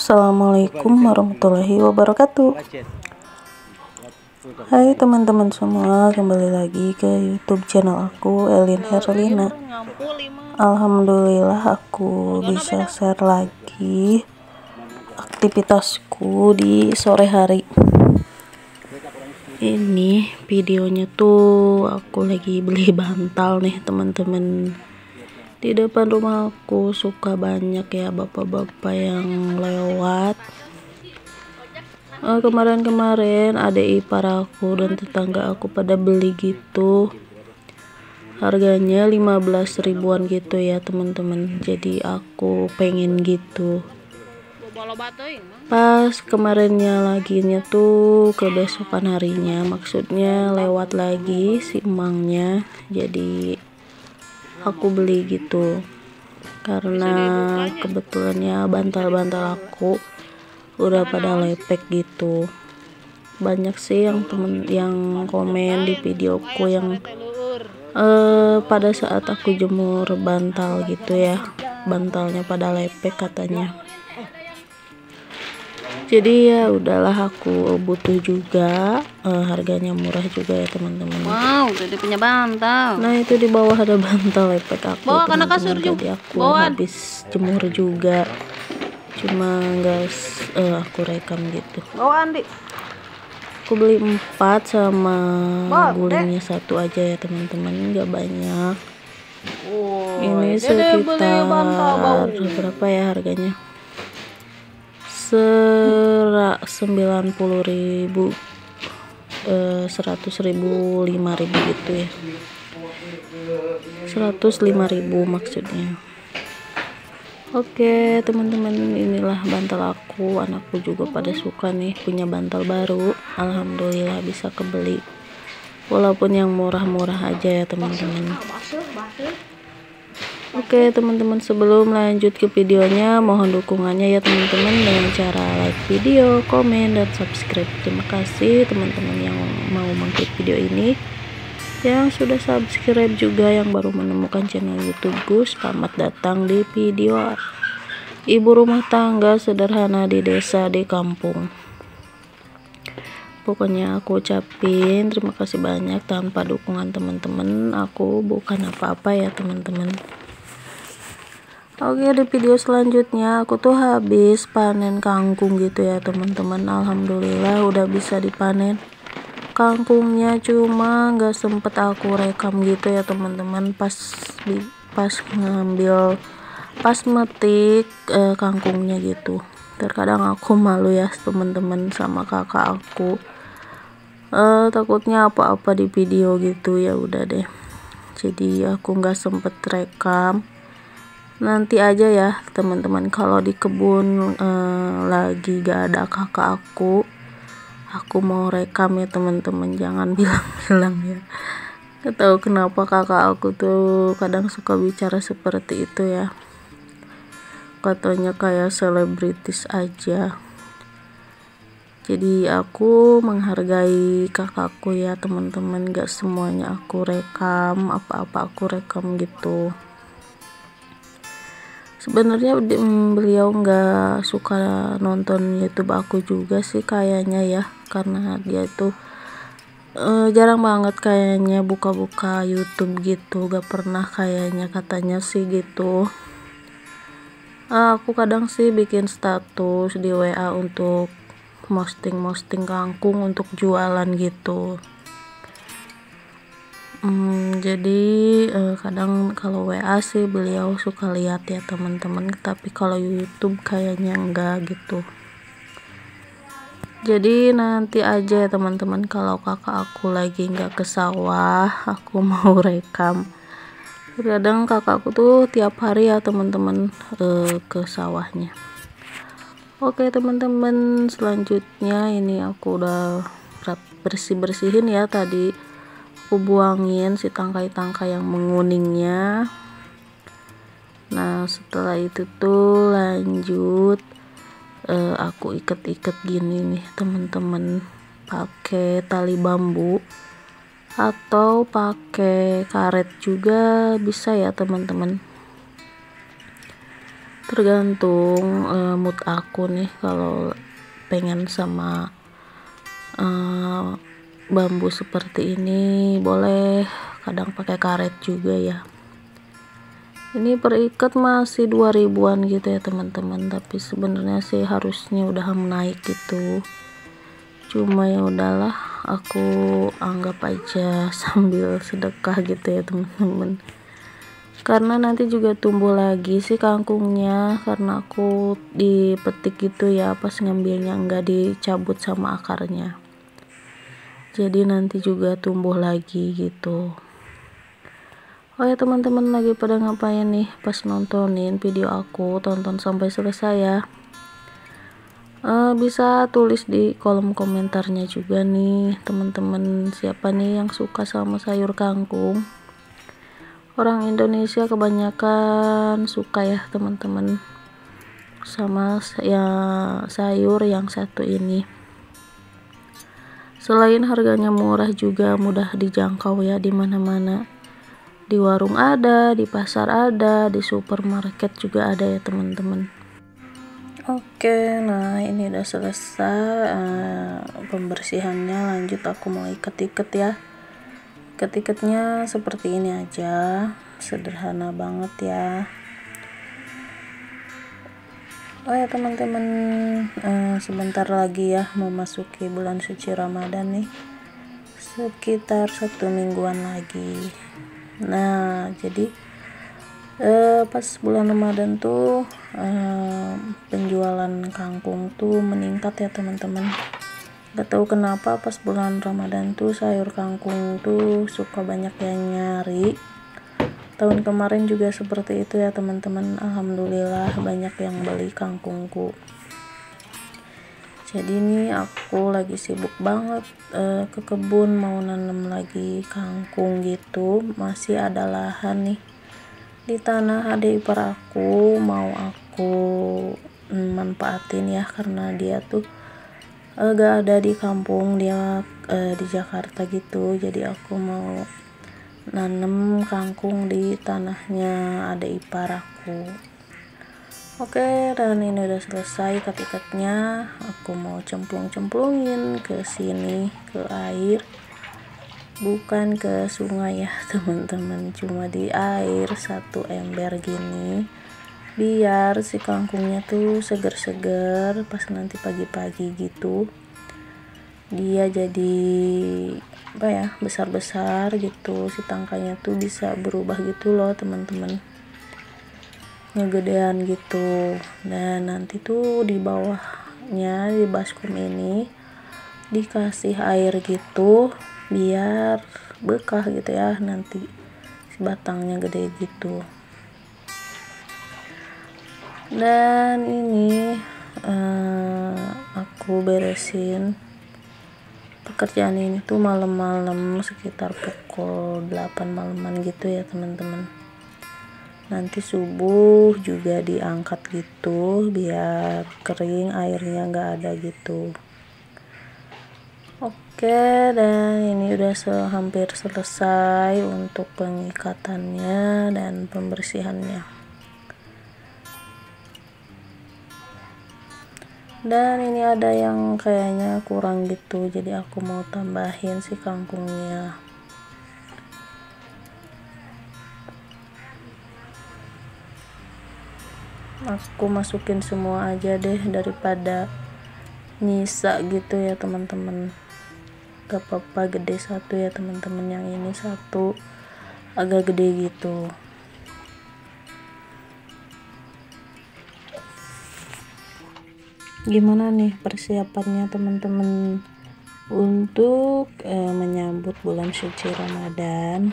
Assalamualaikum warahmatullahi wabarakatuh. Hai teman-teman semua, kembali lagi ke YouTube channel aku, Elin Herlina. Alhamdulillah aku bisa share lagi aktivitasku di sore hari. Ini videonya tuh aku lagi beli bantal nih teman-teman. Di depan rumah aku suka banyak ya bapak-bapak yang lewat. Kemarin-kemarin adik ipar aku dan tetangga aku pada beli gitu. Harganya 15 ribuan gitu ya teman-teman. Jadi aku pengen gitu. Pas kemarinnya laginya tuh kebesokan harinya, maksudnya lewat lagi si emangnya. Jadi aku beli gitu karena kebetulannya bantal-bantal aku udah pada lepek gitu. Banyak sih yang temen yang komen di videoku yang pada saat aku jemur bantal gitu ya, bantalnya pada lepek katanya. Jadi ya udahlah, aku butuh juga, harganya murah juga ya teman-teman. Wow, udah punya bantal. Nah itu di bawah ada bantal lepek aku. Bawa karena kasur juga. Aku habis jemur juga, cuma nggak aku rekam gitu. Bawa Andi. Aku beli 4 sama gulingnya 1 aja ya teman-teman, nggak banyak. Oh, ini sekitar berapa ya harganya? 90.000 100.000 5.000 gitu ya, 105.000 maksudnya. Oke teman-teman, inilah bantal aku. Anakku juga pada suka nih punya bantal baru. Alhamdulillah bisa kebeli, walaupun yang murah-murah aja ya teman-teman. Oke teman-teman, sebelum lanjut ke videonya, mohon dukungannya ya teman-teman dengan cara like video, komen, dan subscribe. Terima kasih teman-teman yang mau mengklik video ini, yang sudah subscribe juga, yang baru menemukan channel YouTubeku. Selamat datang di video ibu rumah tangga sederhana di desa di kampung. Pokoknya aku ucapin terima kasih banyak. Tanpa dukungan teman-teman aku bukan apa-apa ya teman-teman. Oke, di video selanjutnya aku tuh habis panen kangkung gitu ya teman-teman. Alhamdulillah udah bisa dipanen. Kangkungnya cuma nggak sempet aku rekam gitu ya teman-teman. Pas metik kangkungnya gitu. Terkadang aku malu ya teman-teman sama kakak aku. Takutnya apa-apa di video gitu, ya udah deh. Jadi aku nggak sempet rekam. Nanti aja ya teman-teman, kalau di kebun lagi gak ada kakak aku mau rekam ya teman-teman, jangan bilang-bilang ya. Gak tahu kenapa kakak aku tuh kadang suka bicara seperti itu ya, katanya kayak selebritis aja. Jadi aku menghargai kakakku ya teman-teman, gak semuanya aku rekam, apa-apa aku rekam gitu. Sebenarnya beliau nggak suka nonton YouTube aku juga sih kayaknya ya, karena dia tuh jarang banget kayaknya buka-buka YouTube gitu, gak pernah kayaknya, katanya sih gitu. Aku kadang sih bikin status di WA untuk posting kangkung untuk jualan gitu. Jadi kadang kalau WA sih beliau suka lihat ya teman-teman, tapi kalau YouTube kayaknya enggak gitu. Jadi nanti aja ya teman-teman, kalau kakak aku lagi enggak ke sawah aku mau rekam. Kadang kakakku tuh tiap hari ya teman-teman ke sawahnya. Oke teman-teman, selanjutnya ini aku udah bersih-bersihin ya tadi. Aku buangin si tangkai-tangkai yang menguningnya. Nah setelah itu tuh lanjut aku ikat-ikat gini nih teman-teman, pakai tali bambu atau pakai karet juga bisa ya teman-teman. tergantung mood aku nih. Kalau pengen sama bambu seperti ini boleh, kadang pakai karet juga ya. Ini perikat masih 2000-an gitu ya teman-teman, tapi sebenarnya sih harusnya udah menaik gitu, cuma ya udahlah aku anggap aja sambil sedekah gitu ya teman-teman, karena nanti juga tumbuh lagi sih kangkungnya, karena aku dipetik gitu ya pas ngambilnya, nggak dicabut sama akarnya, jadi nanti juga tumbuh lagi gitu. Oh ya teman-teman, lagi pada ngapain nih pas nontonin video aku? Tonton sampai selesai ya. Bisa tulis di kolom komentarnya juga nih teman-teman, siapa nih yang suka sama sayur kangkung. Orang Indonesia kebanyakan suka ya teman-teman sama ya sayur yang satu ini. Selain harganya murah juga mudah dijangkau ya, di mana-mana, di warung ada, di pasar ada, di supermarket juga ada ya teman-teman. Oke, nah ini udah selesai pembersihannya. Lanjut aku mau ikat-ikat ya. Ikat-ikatnya seperti ini aja, sederhana banget ya. Oh ya teman-teman, sebentar lagi ya memasuki bulan suci Ramadan nih, sekitar 1 mingguan lagi. Nah jadi pas bulan Ramadan tuh penjualan kangkung tuh meningkat ya teman-teman. Gak tahu kenapa pas bulan Ramadan tuh sayur kangkung tuh suka banyak yang nyari. Tahun kemarin juga seperti itu ya teman-teman, alhamdulillah banyak yang beli kangkungku. Jadi nih aku lagi sibuk banget ke kebun mau nanam lagi kangkung gitu. Masih ada lahan nih di tanah adik ipar aku, mau aku manfaatin ya, karena dia tuh gak ada di kampung, dia di Jakarta gitu. Jadi aku mau nanam kangkung di tanahnya adik ipar aku. Oke, dan ini udah selesai ikat-ikatnya. Aku mau cemplung-cemplungin ke sini, ke air, bukan ke sungai ya teman-teman, cuma di air 1 ember gini, biar si kangkungnya tuh seger-seger pas nanti pagi-pagi gitu, dia jadi apa ya, besar-besar gitu, si tangkainya tuh bisa berubah gitu loh teman-teman, ngegedean gitu. Dan nanti tuh di bawahnya, di baskom ini dikasih air gitu biar bekah gitu ya, nanti si batangnya gede gitu. Dan ini aku beresin pekerjaan ini tuh malam-malam sekitar pukul 8 malaman gitu ya teman-teman. Nanti subuh juga diangkat gitu biar kering airnya nggak ada gitu. Oke, dan ini udah hampir selesai untuk pengikatannya dan pembersihannya. Dan ini ada yang kayaknya kurang gitu, jadi aku mau tambahin si kangkungnya. Aku masukin semua aja deh daripada nyisa gitu ya teman-teman. Gak apa-apa gede 1 ya teman-teman, yang ini 1 agak gede gitu. Gimana nih persiapannya teman-teman untuk menyambut bulan suci Ramadan?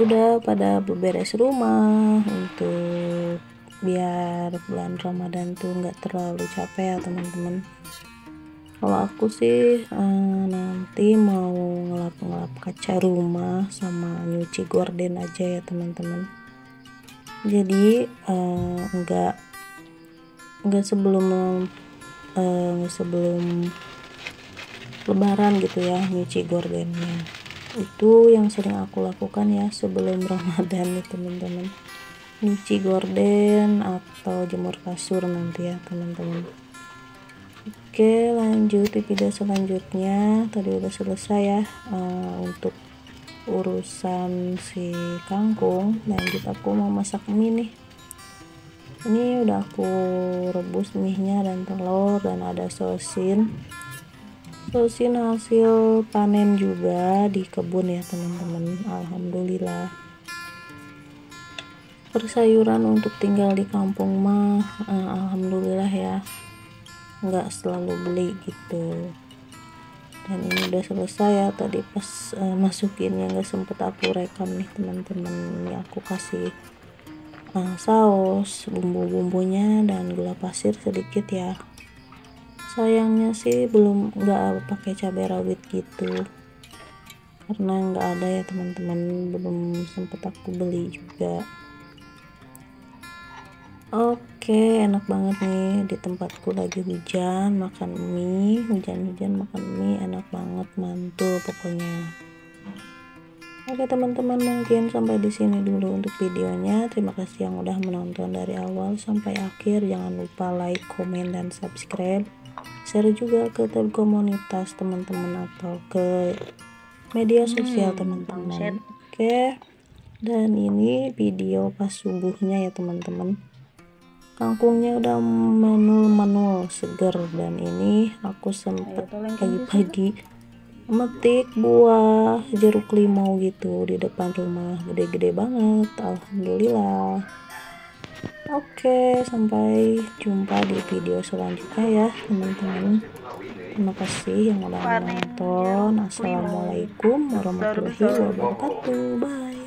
Udah pada beberes rumah untuk biar bulan Ramadan tuh nggak terlalu capek ya teman-teman. Kalau aku sih nanti mau ngelap-ngelap kaca rumah sama nyuci gorden aja ya teman-teman. Jadi sebelum Lebaran gitu ya nyuci gordennya. Itu yang sering aku lakukan ya sebelum Ramadan nih teman-teman, nyuci gorden atau jemur kasur nanti ya teman-teman. Oke, lanjut di video selanjutnya. Tadi udah selesai ya untuk urusan si kangkung. Lanjut aku mau masak mie nih. Ini udah aku rebus mie-nya dan telur, dan ada sosin. Sosin hasil panen juga di kebun ya teman-teman. Alhamdulillah. Persayuran untuk tinggal di kampung mah alhamdulillah ya, nggak selalu beli gitu. Dan ini udah selesai ya, tadi pas masukinnya nggak sempet aku rekam nih teman-teman. Ini aku kasih saus, bumbu-bumbunya dan gula pasir sedikit ya. Sayangnya sih belum nggak pakai cabai rawit gitu karena nggak ada ya teman-teman, belum sempet aku beli juga. Oke, enak banget nih, di tempatku lagi hujan, makan mie, hujan-hujan makan mie, enak banget, mantul pokoknya. Oke teman-teman, mungkin sampai di sini dulu untuk videonya. Terima kasih yang udah menonton dari awal sampai akhir. Jangan lupa like, komen, dan subscribe. Share juga ke tab komunitas teman-teman atau ke media sosial teman-teman. Oke, dan ini video pas subuhnya ya teman-teman. Kangkungnya udah manul-manul seger, dan ini aku sempet pagi-pagi memetik buah jeruk limau gitu di depan rumah, gede-gede banget, alhamdulillah. Oke, sampai jumpa di video selanjutnya ya teman-teman. Terima kasih yang udah menonton. Assalamualaikum warahmatullahi wabarakatuh. Bye.